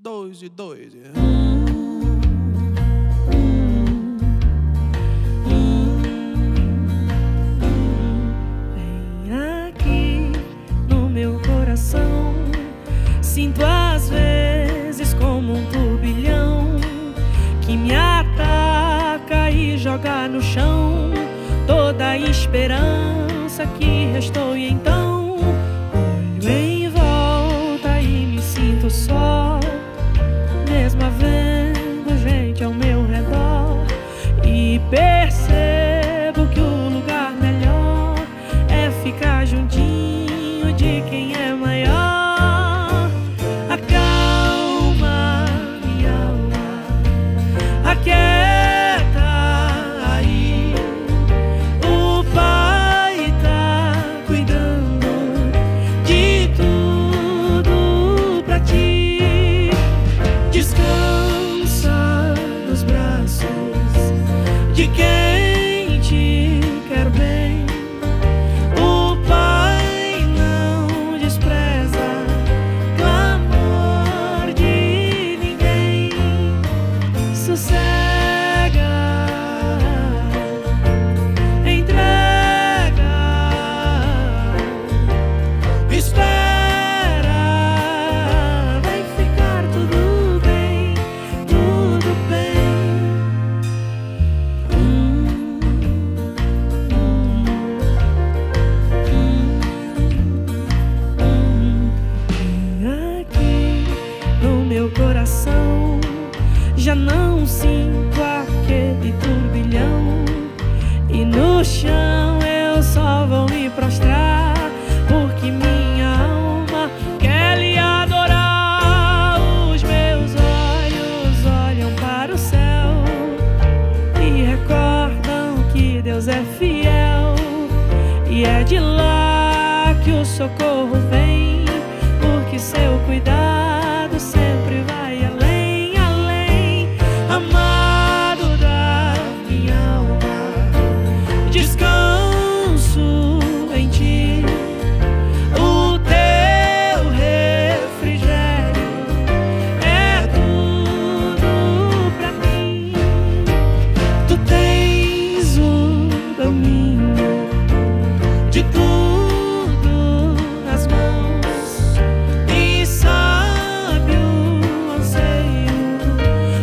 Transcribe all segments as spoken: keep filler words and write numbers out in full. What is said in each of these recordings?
Dois e dois. Vem aqui no meu coração. Sinto às vezes como um turbilhão que me ataca e joga no chão toda a esperança que restou. E então olho em volta e me sinto só, mesmo havendo gente ao meu redor, e percebo que o lugar melhor é ficar juntinho de quem é maior. Acalma minha alma, aquieta aí, o Pai tá cuidando de tudo pra ti. Descansa nos braços de quem te quer bem. O Pai não despreza clamor de ninguém. Sossega, entrega, espera. Coração, já não sinto aquele turbilhão, e no chão eu só vou me prostrar, porque minha alma quer lhe adorar. Os meus olhos olham para o céu e recordam que Deus é fiel, e é de lá que o socorro vem, porque seu cuidado sempre vai. De tudo nas mãos, e sabe o anseio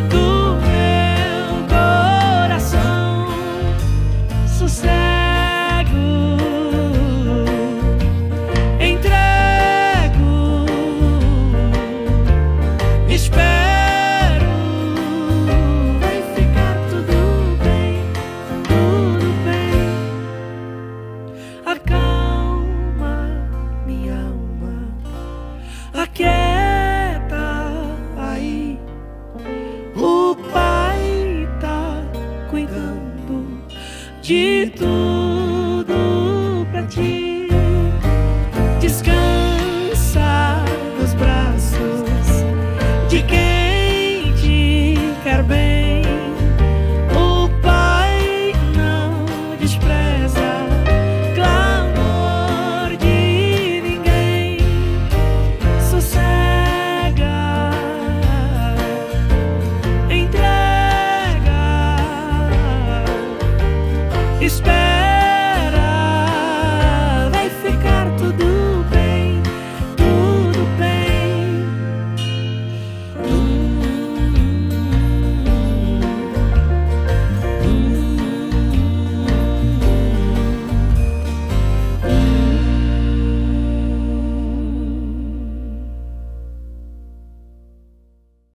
do meu coração. Sossego, entrego, espero. Vai ficar tudo bem, tudo bem. Acalma minha alma, aquieta aí, o Pai tá cuidando de tudo.